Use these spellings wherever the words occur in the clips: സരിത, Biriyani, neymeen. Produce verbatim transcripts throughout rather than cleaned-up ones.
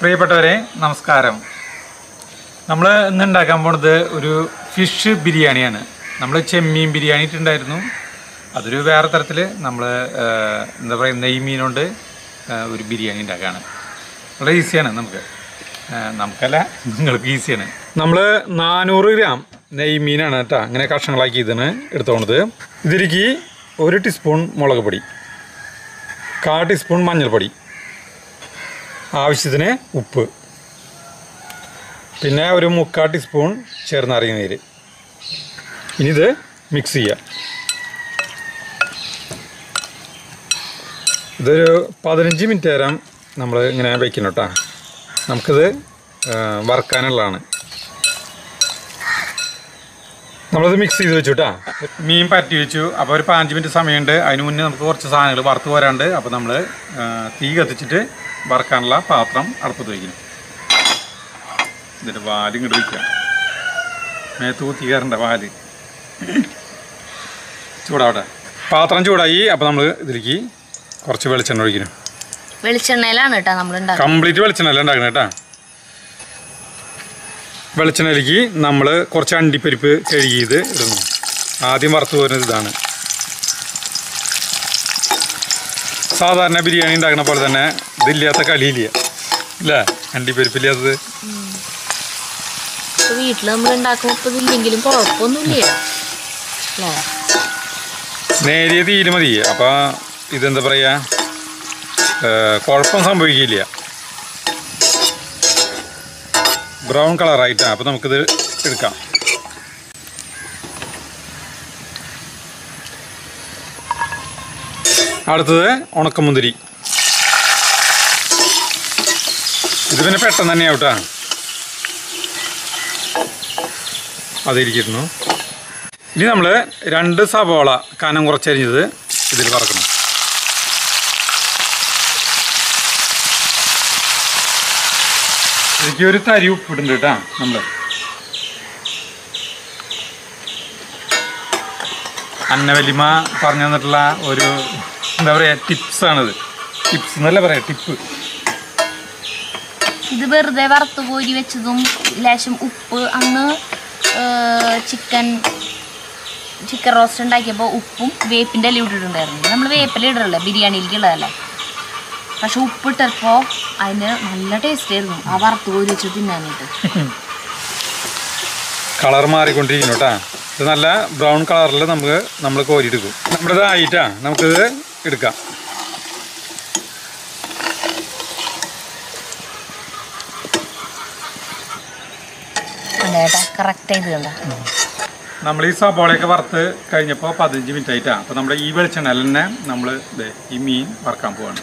പ്രിയപ്പെട്ടവരെ നമസ്കാരം. നമ്മൾ ഇന്നുണ്ടാക്കാൻ പോണത് ഒരു ഫിഷ് ബിരിയാണിയാണ്. നമ്മൾ ചെമ്മീൻ ബിരിയാണി ഇട്ടുണ്ടായിരുന്നു, അതൊരു വേറെ തരത്തിൽ നമ്മൾ എന്താ പറയുക നെയ്മീനുകൊണ്ട് ഒരു ബിരിയാണി ഉണ്ടാക്കുകയാണ്. വളരെ ഈസിയാണ്, നമുക്ക് നമുക്കല്ല നിങ്ങൾക്ക് ഈസിയാണ്. നമ്മൾ നാനൂറ് ഗ്രാം നെയ്മീനാണ് കേട്ടോ അങ്ങനെ കഷ്ണങ്ങളാക്കി ഇതിന് എടുത്തോണത്. ഇതിലേക്ക് ഒരു ടീസ്പൂൺ മുളക് പൊടി, കാൽ ടീസ്പൂൺ മഞ്ഞൾപ്പൊടി, ആവശ്യത്തിന് ഉപ്പ്, പിന്നെ ഒരു മുക്കാൽ ടീസ്പൂൺ ചേർന്നറിയ നീര്. ഇനിയിത് മിക്സ് ചെയ്യുക. ഇതൊരു പതിനഞ്ച് മിനിറ്റ് നേരം നമ്മൾ ഇങ്ങനെ വയ്ക്കണം കേട്ടോ, നമുക്കിത് വറുക്കാനുള്ളതാണ്. നമ്മളിത് മിക്സ് ചെയ്ത് വെച്ചു കേട്ടോ. മീൻ പറ്റി വെച്ചു, അപ്പോൾ ഒരു പതിനഞ്ച് മിനിറ്റ് സമയമുണ്ട്. അതിന് മുന്നേ നമുക്ക് കുറച്ച് സാധനങ്ങൾ വറുത്ത് പോരാണ്ട്, അപ്പോൾ നമ്മൾ തീ കത്തിച്ചിട്ട് വറുക്കാനുള്ള പാത്രം അടുപ്പത്ത് വയ്ക്കണം. ഇതിൻ്റെ വാല് ഇങ്ങോട്ട് വയ്ക്കുക, മേത്ത് കുത്തി കയറേണ്ട വാല്. ചൂടാവട്ടെ, പാത്രം ചൂടായി. അപ്പോൾ നമ്മൾ ഇതിലേക്ക് കുറച്ച് വെളിച്ചെണ്ണ ഒഴിക്കണം. വെളിച്ചെണ്ണയിലാണ് കേട്ടോ നമ്മൾ കംപ്ലീറ്റ് വെളിച്ചെണ്ണ ഉണ്ടാക്കണം കേട്ടോ. വെളിച്ചെണ്ണയിലേക്ക് നമ്മൾ കുറച്ച് അണ്ടിപ്പരിപ്പ് കഴുകിയത് ഇടുന്നു. ആദ്യം വറുത്ത് പോരുന്നത് ഇതാണ്. സാധാരണ ബിരിയാണി ഉണ്ടാക്കുന്ന പോലെ തന്നെ ഇതില്ലാത്ത കളിയില്ല ഇല്ല, അണ്ടിപ്പരിപ്പില്ലാത്തത്. വീട്ടിൽ നമ്മൾ ഉണ്ടാക്കുമ്പോഴെങ്കിലും കുഴപ്പമൊന്നുമില്ല, നേരിയ തീയിൽ മതി. അപ്പോൾ ഇതെന്താ പറയുക, കുഴപ്പം സംഭവിക്കില്ല. ബ്രൗൺ കളറായിട്ടാണ്, അപ്പോൾ നമുക്കിത് എടുക്കാം. അടുത്തത് ഉണക്കമുന്തിരി. ഇത് പിന്നെ പെട്ടെന്ന് തന്നെ ആവട്ടെ, അതിരിക്കുന്നു. ഇനി നമ്മൾ രണ്ട് സവോള കനം കുറച്ചരിഞ്ഞത് ഇതിൽ വറക്കണം. എനിക്ക് ഒരു തരി ഉപ്പിടുന്നുണ്ട് കേട്ടോ. നമ്മൾ അന്നവലിമ പറഞ്ഞു തന്നിട്ടുള്ള ഒരു എന്താ പറയുക ടിപ്സാണിത്. ടിപ്സ് എന്നല്ല പറയാ, ടിപ്പ്. ഇത് വെറുതെ വറുത്ത് കോരി വെച്ചതും ലേശം ഉപ്പ്. അന്ന് ചിക്കൻ ചിക്കൻ റോസ്റ്റ് ഉണ്ടാക്കിയപ്പോൾ ഉപ്പും വേപ്പിൻ്റെ എല്ലാം ഇട്ടിട്ടുണ്ടായിരുന്നു. നമ്മൾ വേപ്പില ഇടല്ലേ ബിരിയാണിയിലേക്കുള്ളതല്ലേ, പക്ഷെ ഉപ്പിട്ടപ്പോൾ അതിന് നല്ല ടേസ്റ്റ് ആയിരുന്നു ആ വറുത്ത് കോരി വെച്ച് തിന്നാനായിട്ട്. കളർ മാറിക്കൊണ്ടിരിക്കുന്നു കേട്ടോ, ഇത് നല്ല ബ്രൗൺ കളറിൽ നമുക്ക് നമ്മൾ കോരി എടുക്കും. നമ്മുടെ ഇതായിട്ടാ നമുക്കിത് എടുക്കാം. നമ്മൾ ഈ സബോളയൊക്കെ വറുത്ത് കഴിഞ്ഞപ്പോൾ പതിനഞ്ച് മിനിറ്റ് ആയിട്ടാണ്. അപ്പോൾ നമ്മുടെ ഈ വെളിച്ചെണ്ണയിൽ തന്നെ നമ്മൾ ഈ മീൻ വറുക്കാൻ പോവാണ്.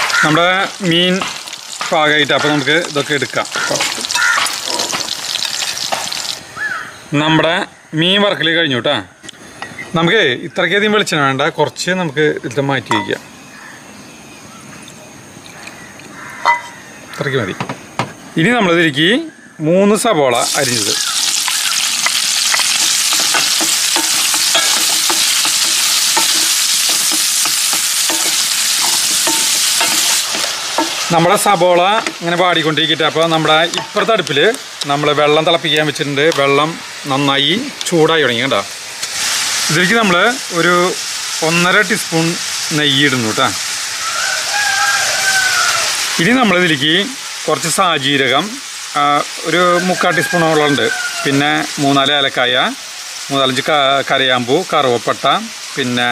നമ്മുടെ മീൻ പാകമായിട്ട്, അപ്പോൾ നമുക്ക് ഇതൊക്കെ എടുക്കാം. നമ്മുടെ മീൻ വറക്കൽ കഴിഞ്ഞു കേട്ടോ. നമുക്ക് ഇത്രയ്ക്കധികം വെളിച്ചെണ്ണ വേണ്ട, കുറച്ച് നമുക്ക് ഇതിൽ മാറ്റി വയ്ക്കാം. ഇത്രയ്ക്ക് മതി. ഇനി നമ്മളിതിലേക്ക് മൂന്ന് സവോള അരിഞ്ഞത്, നമ്മുടെ സബോള ഇങ്ങനെ വാടിക്കൊണ്ടിരിക്കട്ടെ. അപ്പോൾ നമ്മുടെ ഇപ്പുറത്തെ അടുപ്പിൽ നമ്മൾ വെള്ളം തിളപ്പിക്കാൻ വെച്ചിട്ടുണ്ട്. വെള്ളം നന്നായി ചൂടായി തുടങ്ങി കേട്ടോ. ഇതിലേക്ക് നമ്മൾ ഒരു ഒന്നര ടീസ്പൂൺ നെയ്യ് ഇടുന്നു കേട്ടോ. ഇനി നമ്മളിതിലേക്ക് കുറച്ച് സാജീരകം ഒരു മുക്കാൽ ടീസ്പൂണോളുണ്ട്, പിന്നെ മൂന്നാല് ഏലക്കായ, മൂന്നാലഞ്ച് കരയാമ്പൂ, കറുവപ്പട്ട, പിന്നെ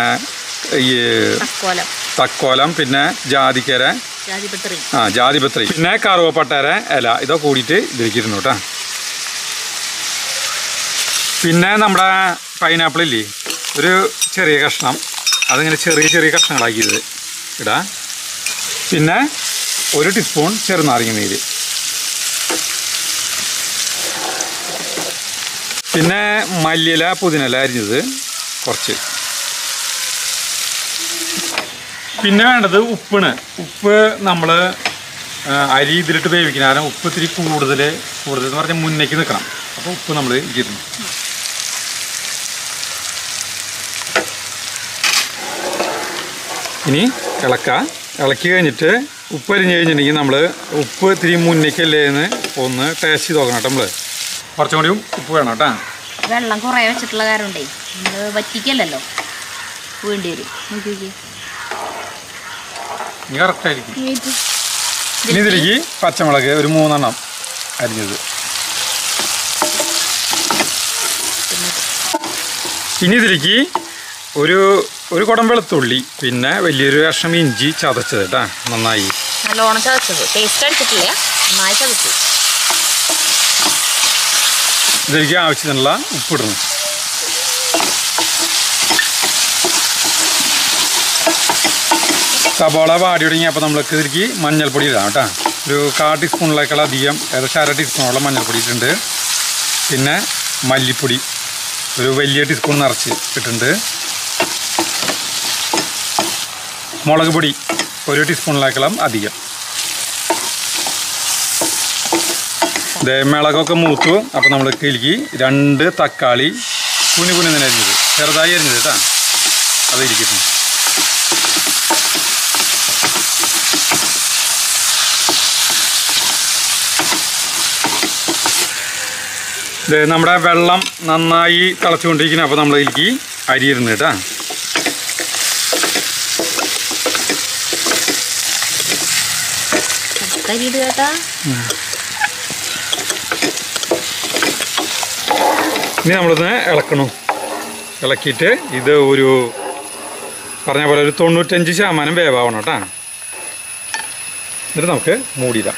ഈ തക്കോലം, പിന്നെ ജാതിക്കര, ആ ജാതിപത്രി, പിന്നെ കറുവപ്പട്ടര ഇല, ഇതൊക്കെ കൂടിയിട്ട് ഇതിലേക്കിരുന്നു കേട്ടോ. പിന്നെ നമ്മുടെ പൈനാപ്പിളില്ലേ, ഒരു ചെറിയ കഷ്ണം, അതിങ്ങനെ ചെറിയ ചെറിയ കഷ്ണങ്ങളാക്കിയത് ഇടാം. പിന്നെ ഒരു ടീസ്പൂൺ ചെറുനാരങ്ങ നീര്. പിന്നെ മല്ലിയില, പുതിനില അരിഞ്ഞത് കുറച്ച്. പിന്നെ വേണ്ടത് ഉപ്പാണ്. ഉപ്പ് നമ്മൾ അരി ഇതിലിട്ട് വേവിക്കണം, കാരണം ഉപ്പ് ഇത്തിരി കൂടുതൽ കൂടുതൽ എന്ന് പറഞ്ഞാൽ മുന്നേക്ക് നിൽക്കണം. അപ്പോൾ ഉപ്പ് നമ്മൾ ഇരിക്കുന്നു. ഇനി ഇളക്ക ഇളക്കി കഴിഞ്ഞിട്ട് ഉപ്പ് അരിഞ്ഞ് കഴിഞ്ഞിട്ടുണ്ടെങ്കിൽ നമ്മൾ ഉപ്പ് ഇത്തിരി മുന്നേക്കല്ലേ എന്ന് ഒന്ന് ടേസ്റ്റ് ചെയ്ത് നോക്കണം കേട്ടോ. നമ്മൾ കുറച്ചും കൂടി ഉപ്പ് വേണം കേട്ടോ. വെള്ളം കുറേ വെച്ചിട്ടുള്ള കാരണമുണ്ടേ നമ്മൾ വറ്റിക്കല്ലോ വേണ്ടി വരും. കറക്റ്റായിരിക്കും. ഇനി ഇതിലേക്ക് പച്ചമുളക് ഒരു മൂന്നെണ്ണം അരിഞ്ഞത്. ഇനി ഇതിലേക്ക് ഒരു ഒരു കുടം വെളുത്തുള്ളി, പിന്നെ വലിയൊരു കഷ്ണം ഇഞ്ചി ചതച്ചത് കേട്ടാ, നന്നായി നല്ലോണം ചതച്ചത്, പേസ്റ്റ് അടിച്ചിട്ടില്ല, നന്നായി ചതച്ചു. ഇതിലേക്ക് ആവശ്യത്തിനുള്ള ഉപ്പിടുന്നു. സബോള വാടി തുടങ്ങി. അപ്പോൾ നമ്മൾക്ക് ഇതിലേക്ക് മഞ്ഞൾപ്പൊടി ഇടാം കേട്ടോ. ഒരു കാൽ ടീസ്പൂണിലേക്കുള്ള അധികം, ഏകദേശം അര ടീസ്പൂണോളം മഞ്ഞൾപ്പൊടി ഇട്ടിട്ടുണ്ട്. പിന്നെ മല്ലിപ്പൊടി ഒരു വലിയ ടീസ്പൂൺ നിറച്ച് ഇട്ടിട്ടുണ്ട്. മുളക് പൊടി ഒരു ടീസ്പൂണിലേക്കളം അധികം. ഇതേ മിളകൊക്കെ മൂത്തു. അപ്പോൾ നമ്മൾ കിലുക്കി രണ്ട് തക്കാളി കുഞ്ഞു കുഞ്ഞു തന്നെ അരിഞ്ഞത്, ചെറുതായി അരിഞ്ഞത് കേട്ടോ, അത് ഇരിക്കുന്നു. ഇതേ നമ്മുടെ വെള്ളം നന്നായി തിളച്ചുകൊണ്ടിരിക്കുന്നു. അപ്പോൾ നമ്മൾ ഇരിക്കി അരി ഇരുന്ന് കേട്ടോ. ഇനി നമ്മളിന്ന് ഇളക്കണം. ഇളക്കിയിട്ട് ഇത് ഒരു പറഞ്ഞ പോലെ ഒരു തൊണ്ണൂറ്റഞ്ച് ശതമാനം വേവാവണം കേട്ടോ. എന്നിട്ട് നമുക്ക് മൂടിയിടാം.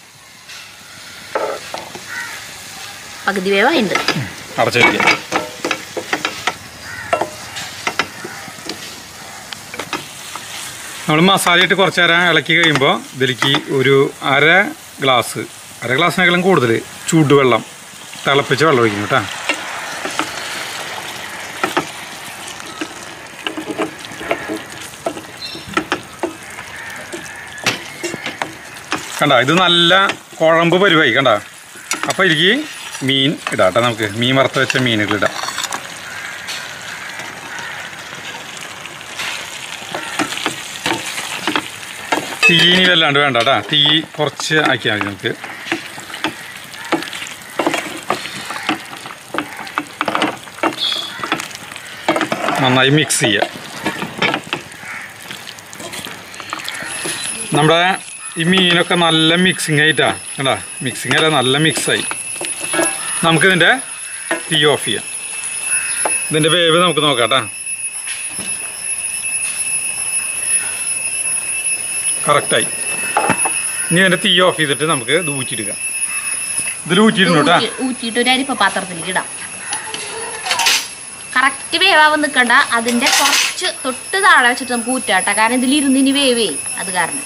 അടച്ചിട്ടില്ല. നമ്മൾ മസാലയിട്ട് കുറച്ച് നേരം ഇളക്കി കഴിയുമ്പോൾ ഇതിലേക്ക് ഒരു അര ഗ്ലാസ് അര ഗ്ലാസ്സിനേക്കാളും കൂടുതൽ ചൂടുവെള്ളം തിളപ്പിച്ച് വെള്ളം ഒഴിക്കുന്നു കേട്ടോ. കണ്ട, ഇത് നല്ല കുഴമ്പ് പരിവായി കണ്ട. അപ്പോൾ ഇതിലേക്ക് മീൻ ഇടാം കേട്ടോ. നമുക്ക് മീൻ വറുത്ത് വെച്ച മീനുകളിടാം. തീയിനി വല്ലാണ്ട് വേണ്ട കേട്ടോ, തീ കുറച്ച് ആക്കിയാൽ മതി. നമുക്ക് നന്നായി മിക്സ് ചെയ്യുക. നമ്മുടെ ഈ മീനൊക്കെ നല്ല മിക്സിങ് ആയിട്ടാണ് കേട്ടോ. മിക്സിങ് അല്ല, നല്ല മിക്സായി. നമുക്കിതിൻ്റെ തീ ഓഫ് ചെയ്യാം. ഇതിൻ്റെ വേവ് നമുക്ക് നോക്കാം കേട്ടോ. കറക്റ്റായി. ഇനി അതിൻ്റെ തീ ഓഫ് ചെയ്തിട്ട് നമുക്ക് ഇത് ഊറ്റിയെടുക്കാം. ഇതിൽ ഊറ്റിയിരുന്നു കേട്ടോ. correct wave on the Kada, Adinda Koch, Totta, Chitamputa, Takar and the lead in the way at the garden.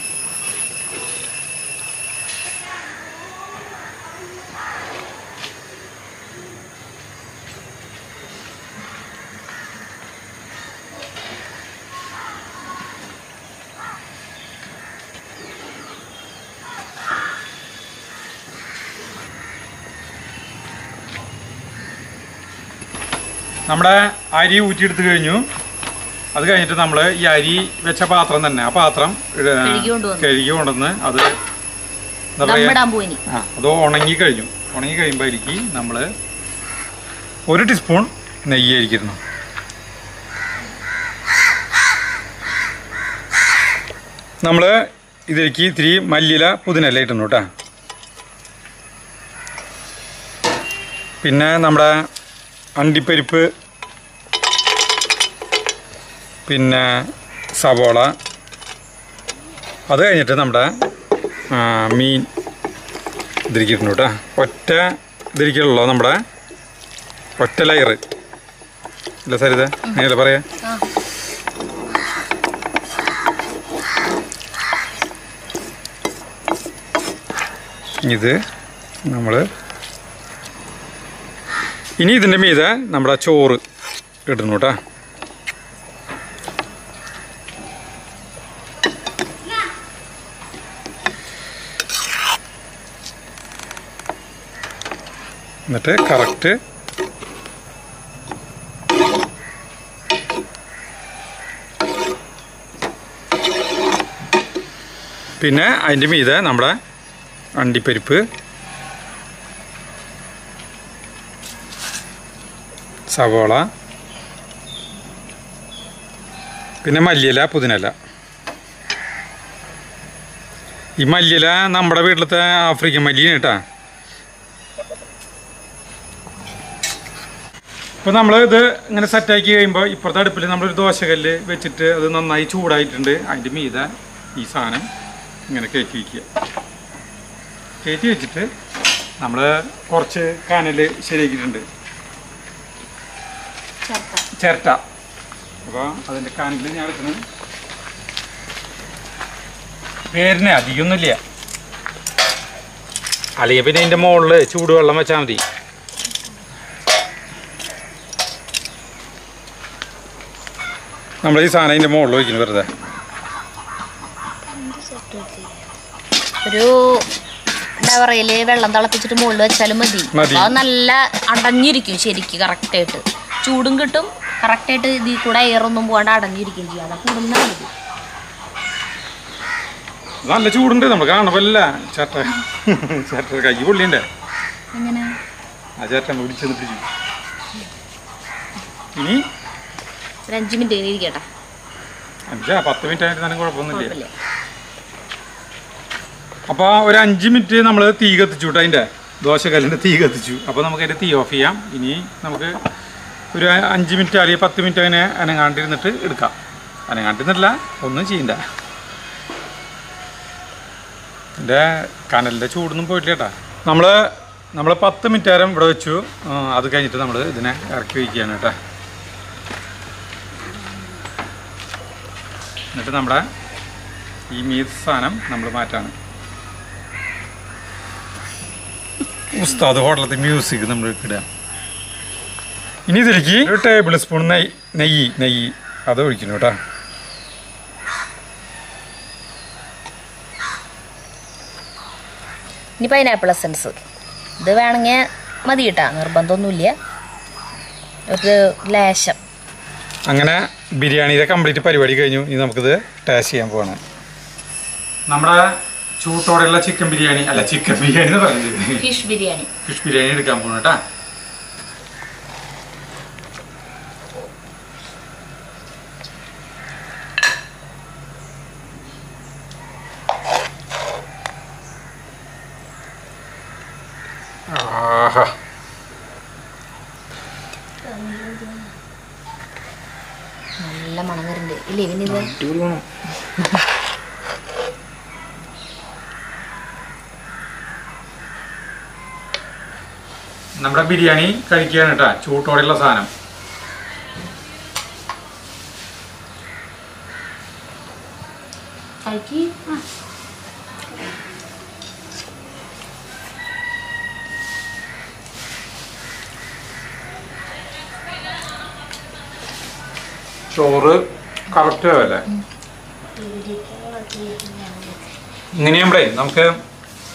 Namada Iri Uti to the new other guy into Namla, Yari, Vechapatran and Napatram, Keryon, other Nambuini. Though on an eager you, on an eager in by the key, Namla, or a teaspoon in a year. Namla either key three, Malila, Pudina later nota Pinna Namada. അണ്ടിപ്പരിപ്പ് പിന്നെ സവാള അത് കഴിഞ്ഞിട്ട് നമ്മുടെ മീൻ ഇതിരിക്കുന്നു ട്ടോ ഒറ്റ ഇതിരിക്കുള്ളോ നമ്മുടെ ഒറ്റ ലെയർ ഇല്ല സരിത എങ്ങനെ പറയാ ഇത് നമ്മൾ In this case, we have a chore. We have a correct pin. We have a Savola Pinamalilla Pudinella Imalilla, number of it, African Malinata Panamla, the Sataki, and for that, number of those, which it is not night to write in the idea that Isana. I'm going to take it here. Take it, number, Porche, Canada, Sherigand. Certa. Other than the canning, where now the Unilia Ali have been in the mold, Chudo Lamachandi. Somebody's on in the mold, looking over there. Never a level and the picture mold, Salamadi. Madonna and Niriki, she corrected. Chudung it up, corrected the Kuday on the one out and you can see other food. Then the children did them a gun of a chatter. Chatter, you will in there. I just am reaching the prison. Then Jimmy did get up. And Jap after winter and go upon the day. Upon Jimmy Tin, I'm a tea got the Judainda. Those are the tea got the Jew. Upon them get a tea of him, in it. And Jimmy Tari Patimita and an auntie in the tree, Irka, and an auntie in the la, Onuchinda. There can't let the children put later. Number number Patimitarum virtue, other kind of number than Arquigianata. Let the number he meets Sanam, number Matan. Usta, the water of the music, number. In either key, a tablespoon nay, nay, nay, other kinota. Nipine apple sense. The Vanga Madita or Bandonulia of the lash up. Angana, Biriyani, the complete periodic in the Tassi and Bona. Namra, two total chicken biryani, a chicken biryani, fish biryani, fish biryani, the component. Do you want? Namra biryani, curry, and a touch, two tortillas. Kalki. Chore, kalkte vela. Niyam bray, namke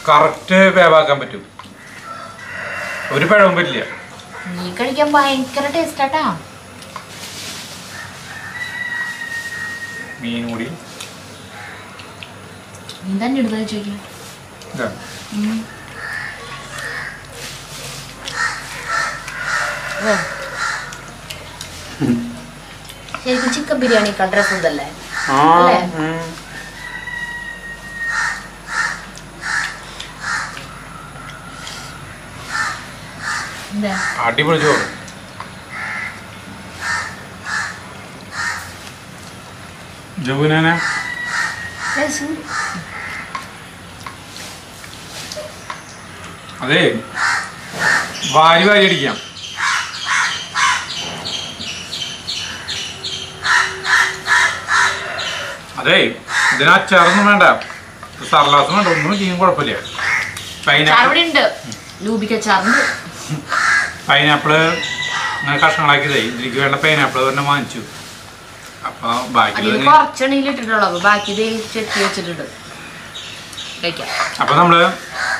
kalkte veva kampetu. Oru param bitliya. Nikar kya bain karate starta. Mean uri. Then you do the chicken. Yeah. Mm. Oh. You can chicken biryani cutter for the leg. Ah. Yeah. Jovina? Yes. Hey, why are you here? Hey, they're not charmanda. The Sarla's not a movie in Gorpoli. Pineapple, no cushion like they give a pineapple and a manchu. Back in the park, Cheney little dog, back in the check. Apanamla,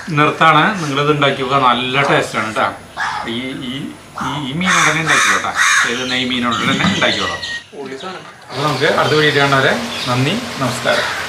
Nurtana, Nurthan like you can let us turn it up. You mean not an indicata? There's an aim in an indicata. Are you done? Nani, Namaskar.